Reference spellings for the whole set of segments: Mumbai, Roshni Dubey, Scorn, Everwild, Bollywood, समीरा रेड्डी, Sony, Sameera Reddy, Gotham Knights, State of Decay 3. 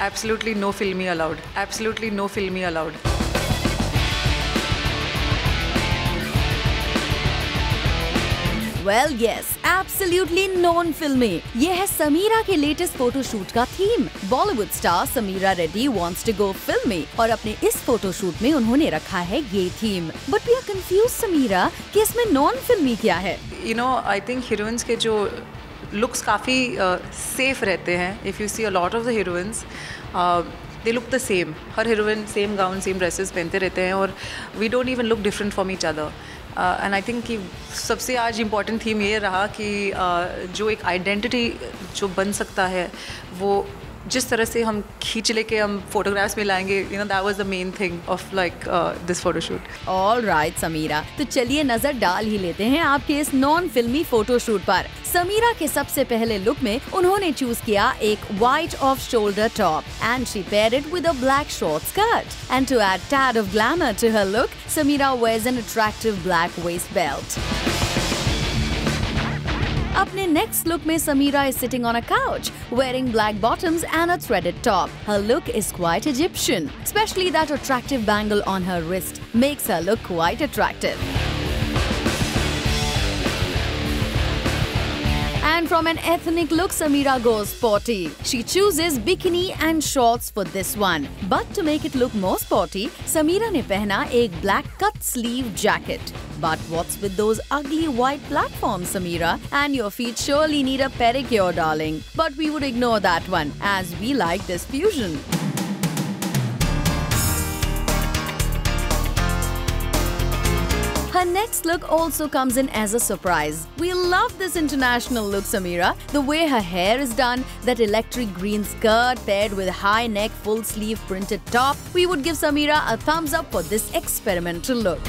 Absolutely no filming allowed. Absolutely no filming allowed. Well, yes, absolutely non-filming. ये है समीरा के latest photoshoot का theme. Bollywood star समीरा रेड्डी wants to go filmy और अपने इस फोटोशूट में उन्होंने रखा है ये theme. But we are confused, Sameera, कि इसमें non-filmy क्या है? You know, I think heroines के जो looks काफी safe रहते हैं। If you see a lot of the heroines, they look the same. Her heroine same gown, same dresses पहनते रहते हैं और we don't even look different from each other. And I think कि सबसे आज important theme ये रहा कि जो एक identity जो बन सकता है वो जिस तरह से हम खींच लेके हम photographs में लाएंगे, you know, that was the main thing of like this photoshoot. All right, Samira, तो चलिए नजर डाल ही लेते हैं आपके इस non-filmy photoshoot पर। समीरा के सबसे पहले लुक में उन्होंने चूज किया एक white off-shoulder top and she paired it with a black short skirt. And to add tad of glamour to her look, Sameera wears an attractive black waist belt. अपने next look में Sameera is sitting on a couch, wearing black bottoms and a threaded top. Her look is quite Egyptian, especially that attractive bangle on her wrist makes her look quite attractive. And from an ethnic look, Sameera goes sporty. She chooses bikini and shorts for this one. But to make it look more sporty, Sameera ne pehna ek black cut sleeve jacket. But what's with those ugly white platforms, Sameera? And your feet surely need a pedicure, darling. But we would ignore that one, as we like this fusion. Her next look also comes in as a surprise. We love this international look, Sameera. The way her hair is done, that electric green skirt paired with high neck, full sleeve printed top. We would give Sameera a thumbs up for this experimental look.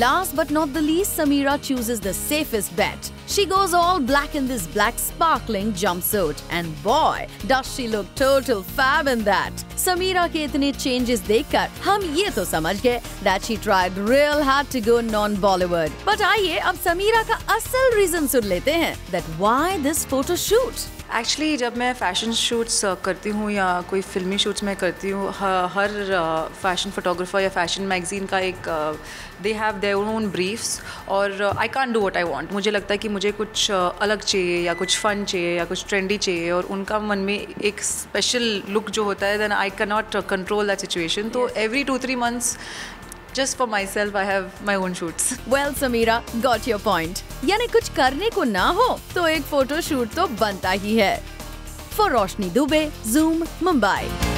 Last but not the least, Sameera chooses the safest bet. She goes all black in this black sparkling jumpsuit. And boy, does she look total fab in that. Sameera ke itne changes dekhkar, hum ye to samajh gaye that she tried real hard to go non-Bollywood. But aaiye, ab Sameera ka asal reason sun lete hain that why this photo shoot. Actually, जब मैं fashion shoots करती हूँ या कोई filmy shoots मैं करती हूँ, हर fashion photographer या fashion magazine का एक they have their own briefs और I can't do what I want. मुझे लगता है कि मुझे कुछ अलग चाहिए या कुछ fun चाहिए या कुछ trendy चाहिए और उनका मन में एक special look जो होता है, then I cannot control that situation. तो every 2-3 months just for myself, I have my own shoots. Well, Sameera, got your point. यानी कुछ करने को ना हो तो एक फोटो शूट तो बनता ही है. For Roshni Dubey, Zoom, Mumbai.